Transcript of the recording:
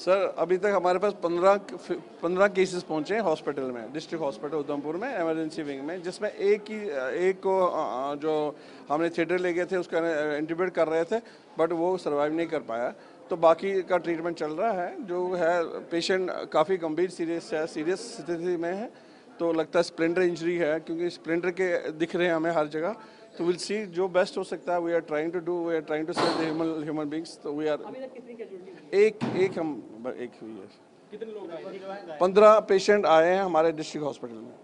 Sir अभी तक हमारे पास 15 केसेस पहुंचे हैं हॉस्पिटल में, डिस्ट्रिक्ट हॉस्पिटल उधमपुर में इमरजेंसी विंग में, जिसमें एक को जो हमने थिएटर ले गए थे उसका इंट्यूबेट कर रहे थे बट वो सर्वाइव नहीं कर पाया, तो बाकी का ट्रीटमेंट चल रहा है। जो है पेशेंट काफ़ी गंभीर सीरियस स्थिति में है, तो लगता है स्प्लेंडर इंजरी है क्योंकि स्प्लेंडर के दिख रहे हैं हमें हर जगह। तो विल सी जो बेस्ट हो सकता है, we are trying to save the human beings. तो वी आर एक हुई है। कितने लोग आए? 15 पेशेंट आए हैं हमारे डिस्ट्रिक्ट हॉस्पिटल में।